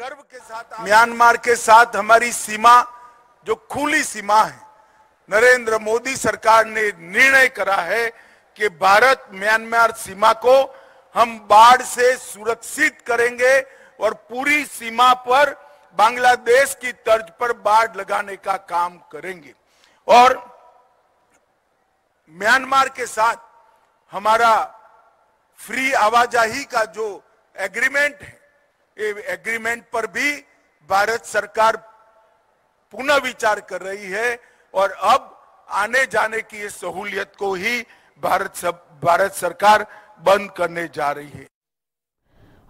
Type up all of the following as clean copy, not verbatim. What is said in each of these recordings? गर्व के साथ म्यांमार के साथ हमारी सीमा जो खुली सीमा है, नरेंद्र मोदी सरकार ने निर्णय करा है कि भारत म्यांमार सीमा को हम बाढ़ से सुरक्षित करेंगे और पूरी सीमा पर बांग्लादेश की तर्ज पर बाढ़ लगाने का काम करेंगे। और म्यांमार के साथ हमारा फ्री आवाजाही का जो एग्रीमेंट है, एग्रीमेंट पर भी भारत सरकार पुनः विचार कर रही है और अब आने जाने की इस सहूलियत को ही भारत सरकार बंद करने जा रही है।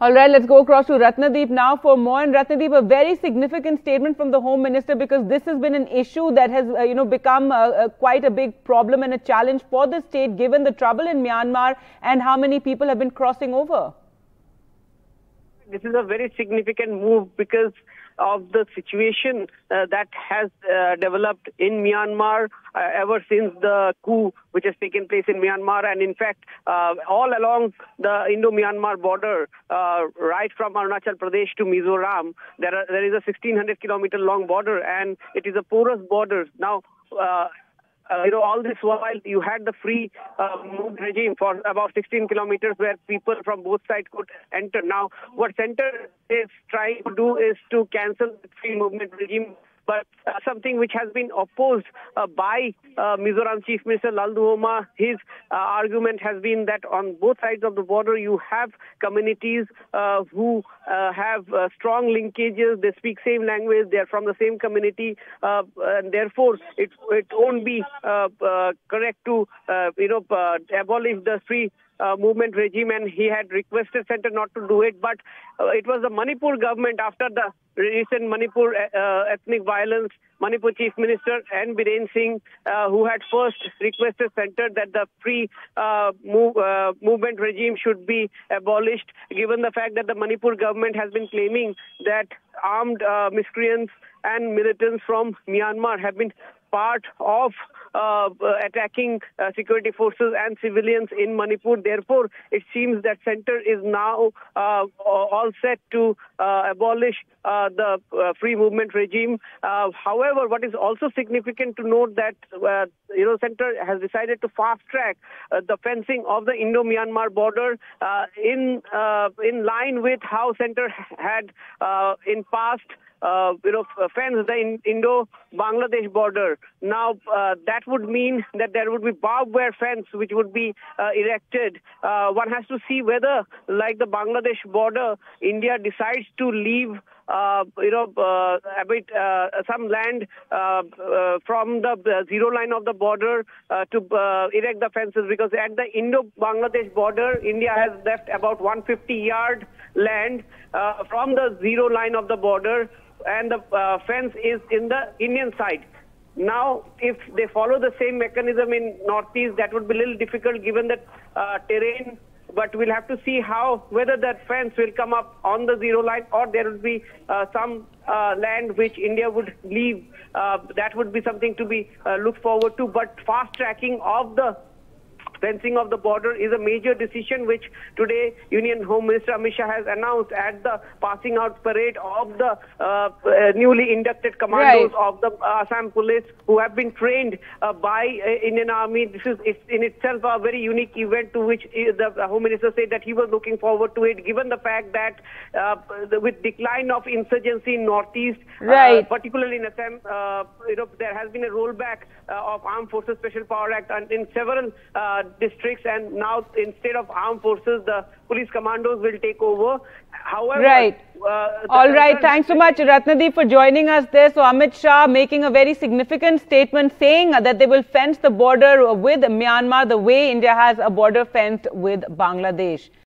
All right, let's go across to Ratnadip now for more. And Ratnadip, a very significant statement from the Home Minister, because this has been an issue that has, become quite a big problem and a challenge for the state, given the trouble in Myanmar and how many people have been crossing over. This is a very significant move because of the situation that has developed in Myanmar ever since the coup which has taken place in Myanmar, and in fact all along the Indo-Myanmar border, right from Arunachal Pradesh to Mizoram, there is a 1600 kilometer long border, and it is a porous border. Now all this while you had the free move regime for about 16 kilometers where people from both sides could enter. Now, what center is trying to do is to cancel the free movement regime, but something which has been opposed by Mizoram Chief Minister Lalduhoma. His argument has been that on both sides of the border you have communities who have strong linkages, they speak same language, they are from the same community, and therefore it won't be correct to abolish the free movement regime, and he had requested center not to do it. But it was the Manipur government, after the recent Manipur ethnic violence, Manipur Chief Minister N Biren Singh, who had first requested center that the free movement regime should be abolished, given the fact that the Manipur government has been claiming that armed miscreants and militants from Myanmar have been part of attacking security forces and civilians in Manipur. Therefore, it seems that center is now all set to abolish the free movement regime. However, what is also significant to note that center has decided to fast track the fencing of the Indo-Myanmar border in line with how center had in past fence the Indo-Bangladesh border. Now, that would mean that there would be barbed wire fence which would be erected. One has to see whether, like the Bangladesh border, India decides to leave a bit some land from the zero line of the border to erect the fences, because at the Indo-Bangladesh border, India has left about 150-yard land from the zero line of the border, and the fence is in the Indian side. Now, if they follow the same mechanism in Northeast, that would be a little difficult given the terrain. But we'll have to see whether that fence will come up on the zero line, or there would be some land which India would leave. That would be something to be looked forward to. But fast tracking of the fencing of the border is a major decision which today Union Home Minister Amisha has announced at the passing out parade of the newly inducted commandos of the Assam police, who have been trained by Indian Army. This is in itself a very unique event, to which the Home Minister said that he was looking forward to it, given the fact that with decline of insurgency in Northeast, particularly in Assam, there has been a rollback of Armed Forces Special Power Act, and in several districts, and now instead of armed forces, the police commandos will take over. However, all right, thanks so much, Ratnadip, for joining us there. So Amit Shah making a very significant statement, saying that they will fence the border with Myanmar the way India has a border fenced with Bangladesh.